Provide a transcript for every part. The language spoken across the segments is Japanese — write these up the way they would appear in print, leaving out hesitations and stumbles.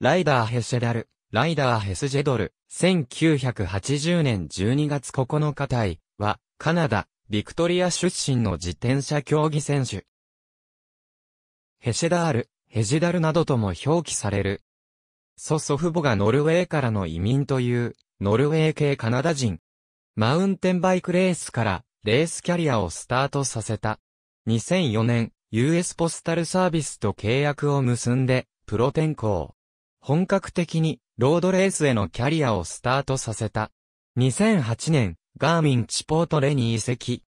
ライダー・ヘシェダル、ライダー・ヘスジェドル、1980年12月9日隊は、カナダ、ビクトリア出身の自転車競技選手。ヘシェダール、ヘジダルなどとも表記される。祖父母がノルウェーからの移民という、ノルウェー系カナダ人。マウンテンバイクレースから、レースキャリアをスタートさせた。2004年、US ポスタルサービスと契約を結んで、プロ転向。本格的にロードレースへのキャリアをスタートさせた。2008年、ガーミンチポートレに移籍。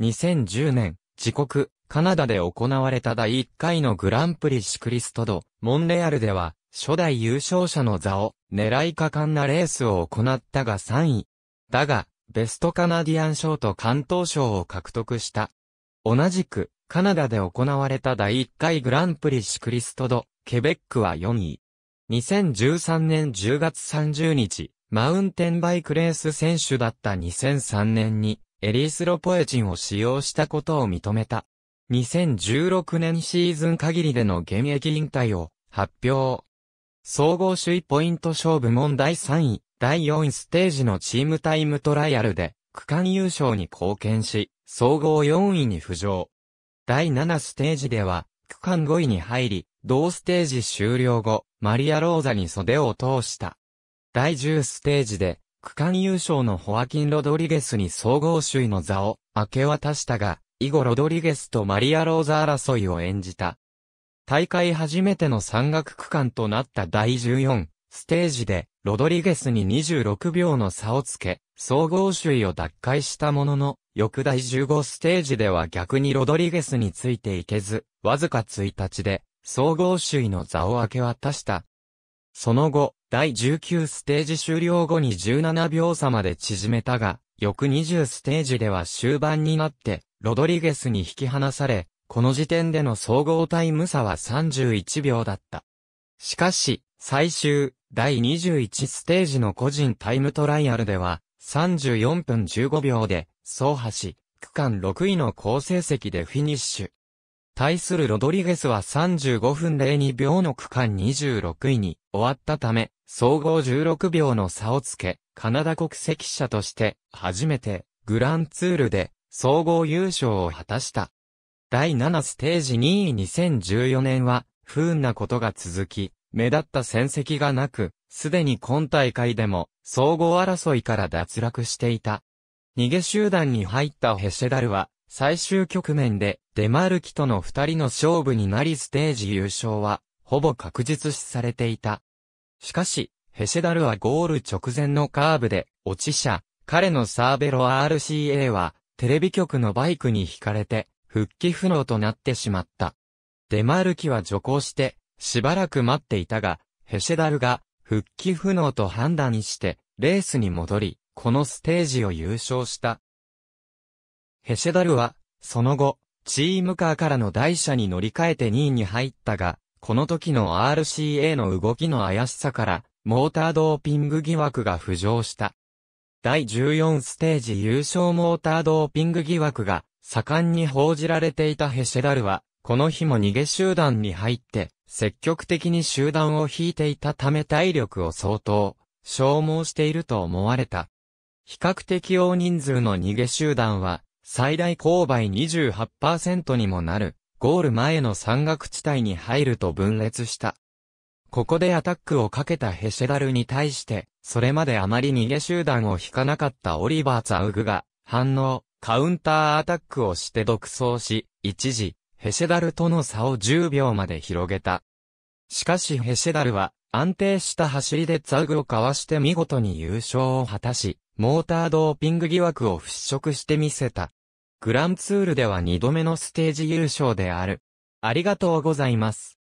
2010年、自国、カナダで行われた第1回のグランプリシクリストド、モンレアルでは、初代優勝者の座を狙い果敢なレースを行ったが3位。だが、ベストカナディアン賞と敢闘賞を獲得した。同じく、カナダで行われた第1回グランプリシクリストド、ケベックは4位。2013年10月30日、マウンテンバイクレース選手だった2003年に、エリースロポエチンを使用したことを認めた。2016年シーズン限りでの現役引退を発表。総合首位ポイント勝部門第3位、第4位ステージのチームタイムトライアルで、区間優勝に貢献し、総合4位に浮上。第7ステージでは、区間5位に入り、同ステージ終了後、マリア・ローザに袖を通した。第10ステージで、区間優勝のホアキン・ロドリゲスに総合首位の座を明け渡したが、以後ロドリゲスとマリア・ローザ争いを演じた。大会初めての山岳区間となった第14ステージで、ロドリゲスに26秒の差をつけ、総合首位を奪回したものの、翌第15ステージでは逆にロドリゲスについていけず、わずか1日で、総合首位の座を明け渡した。その後、第19ステージ終了後に17秒差まで縮めたが、翌20ステージでは終盤になって、ロドリゲスに引き離され、この時点での総合タイム差は31秒だった。しかし、最終、第21ステージの個人タイムトライアルでは、34分15秒で、走破し、区間6位の好成績でフィニッシュ。対するロドリゲスは35分02秒の区間26位に終わったため、総合16秒の差をつけ、カナダ国籍者として、初めて、グランツールで、総合優勝を果たした。第7ステージ2位2014年は、不運なことが続き、目立った戦績がなく、すでに今大会でも、総合争いから脱落していた。逃げ集団に入ったヘシェダルは、最終局面でデマルキとの2人の勝負になりステージ優勝は、ほぼ確実視されていた。しかし、ヘシェダルはゴール直前のカーブで落ち車、彼のサーベロ RCA は、テレビ局のバイクに引かれて、復帰不能となってしまった。デマルキは徐行して、しばらく待っていたが、ヘシェダルが、復帰不能と判断して、レースに戻り、このステージを優勝した。ヘシェダルは、その後、チームカーからの台車に乗り換えて2位に入ったが、この時の RCA の動きの怪しさから、モータードーピング疑惑が浮上した。第14ステージ優勝モータードーピング疑惑が、盛んに報じられていたヘシェダルは、この日も逃げ集団に入って、積極的に集団を引いていたため体力を相当、消耗していると思われた。比較的大人数の逃げ集団は、最大勾配 28% にもなる、ゴール前の山岳地帯に入ると分裂した。ここでアタックをかけたヘシェダルに対して、それまであまり逃げ集団を引かなかったオリバー・ツァウグが、反応、カウンターアタックをして独走し、一時、ヘシェダルとの差を10秒まで広げた。しかしヘシェダルは、安定した走りでツァウグをかわして見事に優勝を果たし、モータードーピング疑惑を払拭してみせた。グランツールでは2度目のステージ優勝である。ありがとうございます。